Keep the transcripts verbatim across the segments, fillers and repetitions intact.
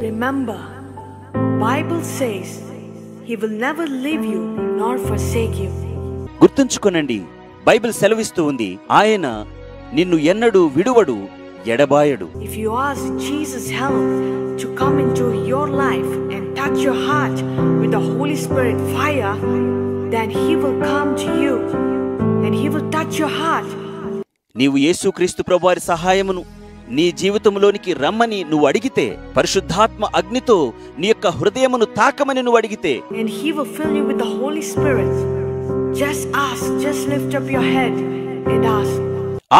Remember, Bible says He will never leave you nor forsake you. గుర్తుంచుకోండి, Bible సెలవిస్తూ ఉంది, ఆయన నిన్ను ఎన్నడూ విడువడు, ఎడబాయడు. If you ask Jesus help to come into your life and touch your heart with the Holy Spirit fire, then He will come to you and He will touch your heart. నీవు యేసుక్రీస్తు ప్రభువారి సహాయమును నీ జీవితంలోనికి రమ్మని నువ్వు అడిగితే, పరిశుద్ధాత్మ అగ్నితో నీ యొక్క హృదయమును తాకమని నువ్వు అడిగితే, and He will fill you with the Holy Spirit. Just ask, just lift up your head and ask.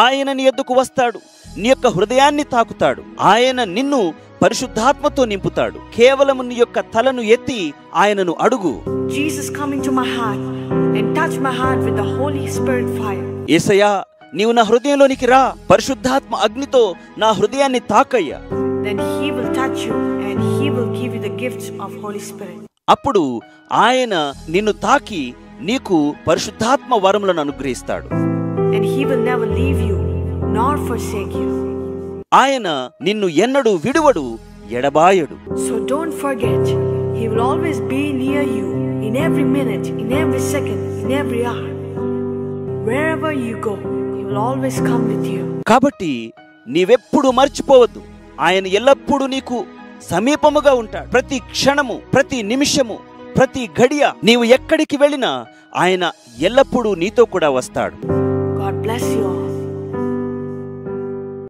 ఆయన నీ యొద్దకు వస్తాడు, నీ యొక్క హృదయాన్ని తాకుతాడు, ఆయన నిన్ను పరిశుద్ధాత్మతో నింపుతాడు. కేవలం నీ యొక్క తలను ఎత్తి ఆయనను అడుగు. Jesus come into my heart and touch my heart with the Holy Spirit fire. యేసయ్యా, నీవు నా హృదయంలోనికి రా, పరిశుద్ధాత్మ అగ్నితో నా హృదయాన్ని తాకయ్యా. అప్పుడు ఆయన నిన్ను తాకి నీకు పరిశుద్ధాత్మ వరములను అనుగ్రహిస్తాడు. ఆయన నిన్ను ఎన్నడూ విడువడు, ఎడబాయడు. So don't forget, He will always be near you in every minute, in every second, in every hour. Wherever you go, కాబట్టి నీవెప్పుడు మర్చిపోవద్దు, ఆయన ఎల్లప్పుడూ నీకు సమీపముగా ఉంటాడు. ప్రతి క్షణము, ప్రతి నిమిషము, ప్రతి గడియ నీవు ఎక్కడికి వెళ్ళినా ఆయన ఎల్లప్పుడూ నీతో కూడా వస్తాడు. God bless you.